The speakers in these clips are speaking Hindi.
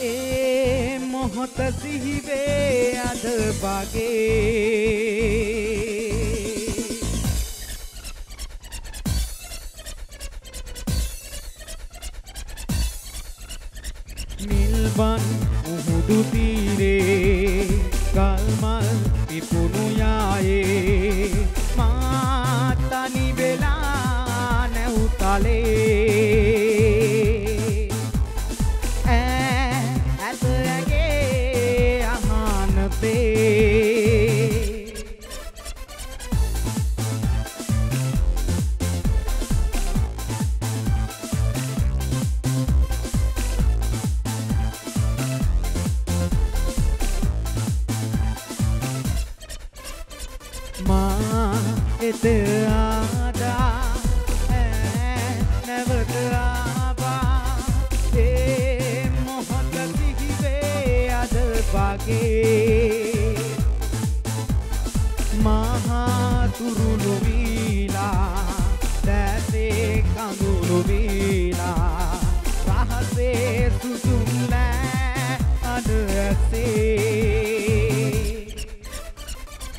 ए मोहतसिबे अद बागे नीलवन मुहुदु तीरे कालमाल पिपुनु आए माता नी बेला न उताले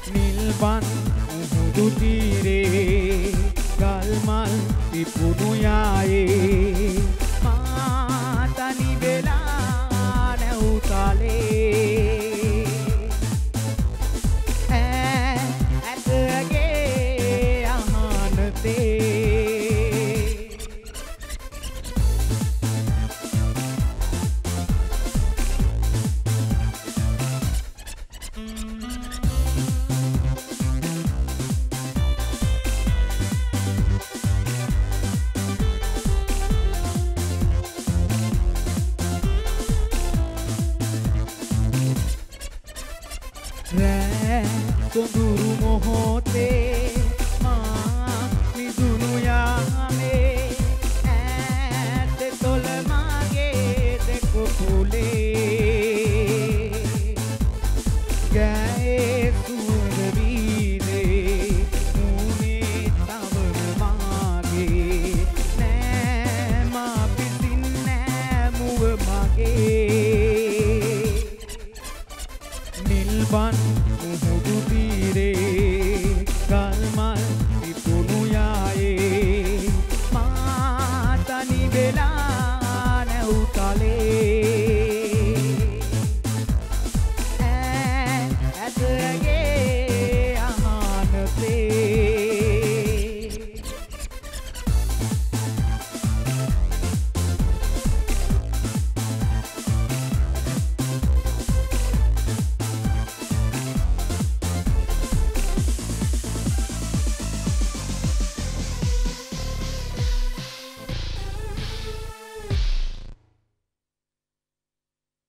नीलवन मुहुदु तीरे गलमल पिपुनु आए।